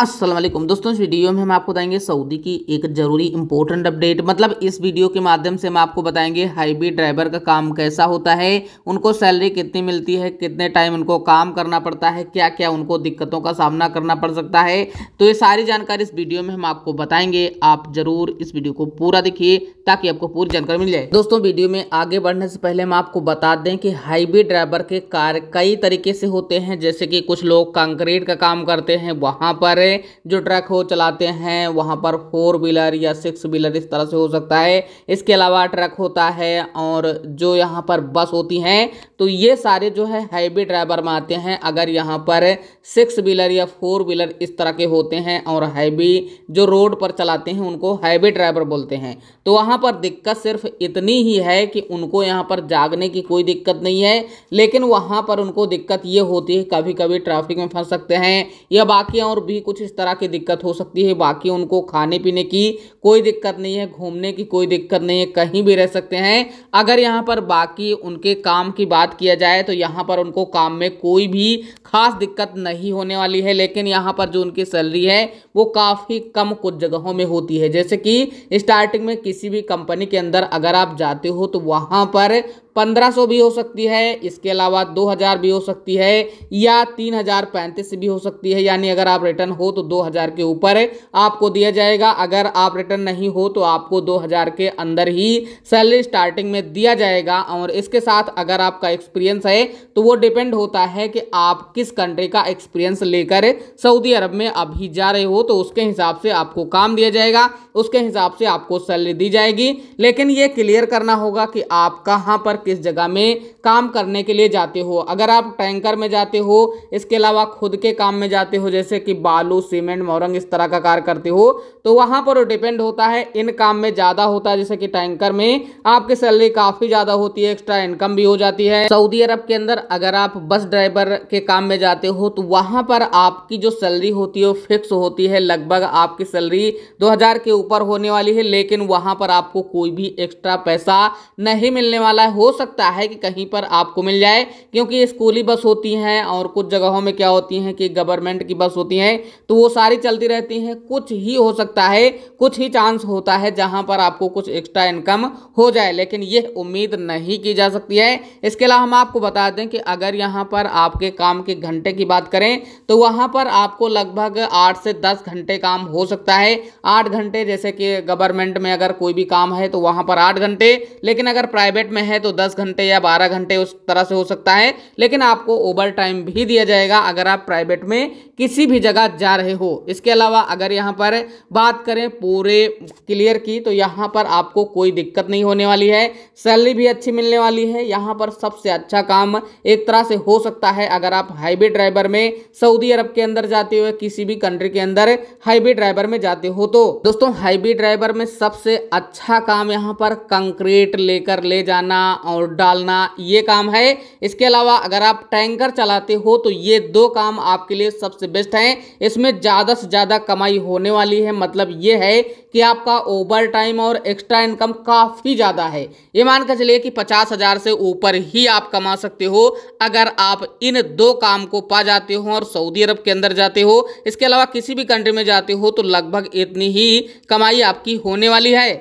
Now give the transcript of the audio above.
अस्सलाम वालेकुम दोस्तों, इस वीडियो में हम आपको बताएंगे सऊदी की एक ज़रूरी इंपॉर्टेंट अपडेट। मतलब इस वीडियो के माध्यम से हम आपको बताएंगे हाईवे ड्राइवर का काम कैसा होता है, उनको सैलरी कितनी मिलती है, कितने टाइम उनको काम करना पड़ता है, क्या क्या उनको दिक्कतों का सामना करना पड़ सकता है। तो ये सारी जानकारी इस वीडियो में हम आपको बताएंगे। आप ज़रूर इस वीडियो को पूरा देखिए ताकि आपको पूरी जानकारी मिल जाए। दोस्तों, वीडियो में आगे बढ़ने से पहले हम आपको बता दें कि हाईवे ड्राइवर के कार्य कई तरीके से होते हैं। जैसे कि कुछ लोग कंक्रीट का काम करते हैं, वहाँ पर जो ट्रक हो चलाते हैं, वहां पर 4 व्हीलर या 6 व्हीलर इस तरह से हो सकता है। इसके अलावा ट्रक होता है और जो यहां पर बस होती हैं, तो ये सारे जो है हाईवे ड्राइवर में आते हैं। अगर यहां पर 6 व्हीलर या 4 व्हीलर इस तरह के होते हैं और हाईवे जो रोड पर चलाते हैं उनको हाईवे ड्राइवर बोलते हैं। तो वहां पर दिक्कत सिर्फ इतनी ही है कि उनको यहाँ पर जागने की कोई दिक्कत नहीं है, लेकिन वहां पर उनको दिक्कत ये होती है कभी कभी ट्रैफिक में फंस सकते हैं या बाकी और भी कुछ इस तरह की दिक्कत हो सकती है। बाकी उनको खाने पीने की कोई दिक्कत नहीं है, घूमने की कोई दिक्कत नहीं है, कहीं भी रह सकते हैं। अगर यहाँ पर बाकी उनके काम की बात किया जाए तो यहाँ पर उनको काम में कोई भी खास दिक्कत नहीं होने वाली है, लेकिन यहाँ पर जो उनकी सैलरी है वो काफ़ी कम कुछ जगहों में होती है। जैसे कि स्टार्टिंग में किसी भी कंपनी के अंदर अगर आप जाते हो तो वहाँ पर 1500 भी हो सकती है, इसके अलावा 2000 भी हो सकती है या 3035 भी हो सकती है। यानी अगर आप रिटर्न हो तो 2000 के ऊपर आपको दिया जाएगा, अगर आप रिटर्न नहीं हो तो आपको 2000 के अंदर ही सैलरी स्टार्टिंग में दिया जाएगा। और इसके साथ अगर आपका एक्सपीरियंस है तो वो डिपेंड होता है कि आप किस कंट्री का एक्सपीरियंस लेकर सऊदी अरब में अभी जा रहे हो, तो उसके हिसाब से आपको काम दिया जाएगा, उसके हिसाब से आपको सैलरी दी जाएगी। लेकिन ये क्लियर करना होगा कि आप कहाँ पर किस जगह में काम करने के लिए जाते हो। अगर आप टैंकर में जाते हो, इसके अलावा खुद के काम में जाते हो जैसे कि बालू, सीमेंट, मोरंग इस तरह का कार्य करते हो, तो वहां पर डिपेंड होता है। इन काम में ज्यादा होता है, जैसे कि टैंकर में आपकी सैलरी काफी ज्यादा होती है, एक्स्ट्रा इनकम भी हो जाती है। सऊदी अरब के अंदर अगर आप बस ड्राइवर के काम में जाते हो तो वहां पर आपकी जो सैलरी होती है वो फिक्स होती है। लगभग आपकी सैलरी 2000 के ऊपर होने वाली है, लेकिन वहां पर आपको कोई भी एक्स्ट्रा पैसा नहीं मिलने वाला है। हो सकता है कि कहीं पर आपको मिल जाए, क्योंकि स्कूली बस होती हैं और कुछ जगहों में क्या होती हैं कि गवर्नमेंट की बस होती हैं, तो वो सारी चलती रहती हैं। कुछ ही हो सकता है, कुछ ही चांस होता है जहां पर आपको कुछ एक्स्ट्रा इनकम हो जाए, लेकिन ये उम्मीद नहीं की जा सकती है। इसके अलावा हम आपको बता दें कि अगर यहाँ पर आपके काम के घंटे की बात करें तो वहाँ पर आपको लगभग 8 से 10 घंटे काम हो सकता है। 8 घंटे जैसे कि गवर्नमेंट में अगर कोई भी काम है तो वहाँ पर 8 घंटे, लेकिन अगर प्राइवेट में है तो 10 घंटे या 12 घंटे उस तरह से हो सकता है। लेकिन आपको ओवर टाइम भी दिया जाएगा अगर आप प्राइवेट में किसी भी जगह जा रहे हो। इसके अलावा अगर यहाँ पर बात करें पूरे क्लियर की, तो यहाँ पर आपको कोई दिक्कत नहीं होने वाली है, सैलरी भी अच्छी मिलने वाली है। यहाँ पर सबसे अच्छा काम एक तरह से हो सकता है अगर आप हाईवे ड्राइवर में सऊदी अरब के अंदर जाते हुए किसी भी कंट्री के अंदर हाईवे ड्राइवर में जाते हो। तो दोस्तों, हाईवे ड्राइवर में सबसे अच्छा काम यहाँ पर कंक्रीट लेकर ले जाना और डालना ये काम है। इसके अलावा अगर आप टैंकर चलाते हो तो ये 2 काम आपके लिए सबसे बेस्ट हैं। इसमें ज़्यादा से ज़्यादा कमाई होने वाली है। मतलब ये है कि आपका ओवर टाइम और एक्स्ट्रा इनकम काफ़ी ज़्यादा है। ये मान कर चलिए कि 50,000 से ऊपर ही आप कमा सकते हो अगर आप इन 2 काम को पा जाते हो और सऊदी अरब के अंदर जाते हो, इसके अलावा किसी भी कंट्री में जाते हो, तो लगभग इतनी ही कमाई आपकी होने वाली है।